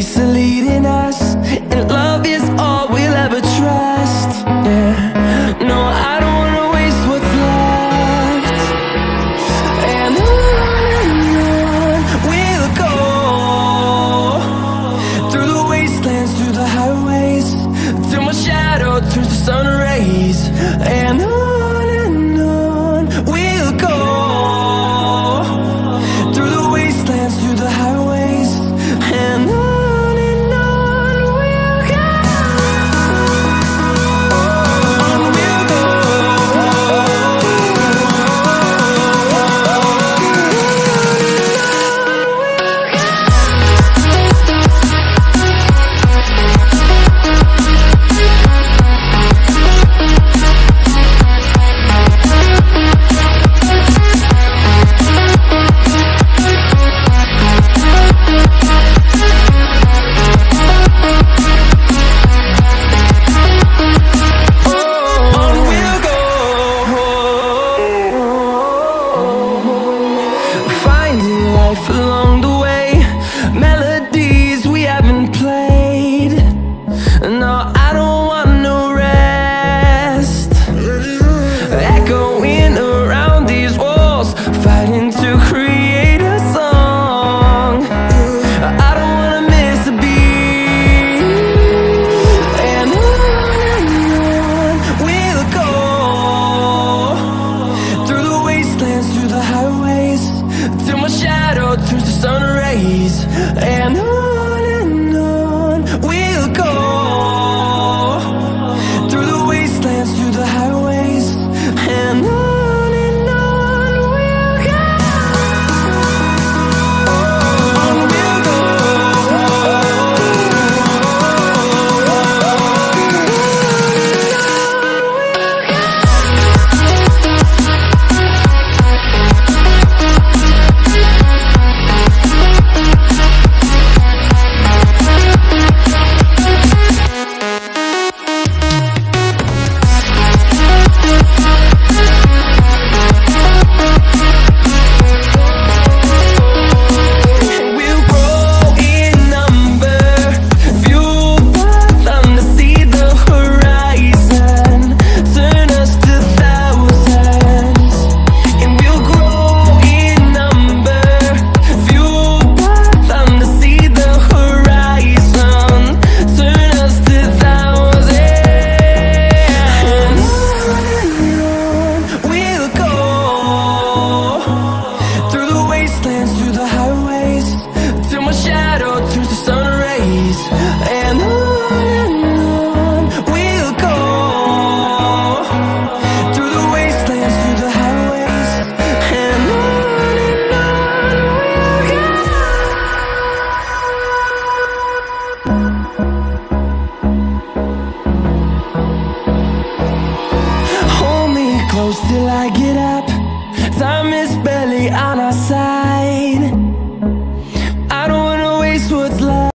misleading us, and love is all we'll ever trust. Yeah, no, I don't wanna waste what's left. And on we'll go, through the wastelands, through the highways, till my shadow turns to sun rays. And along the way, melodies we haven't played. No, I don't want no rest. Echoing around these walls, fighting to create a song. I don't wanna miss a beat. And on we'll go, through the wastelands, through the highways, till my shadow turns to sun rays. And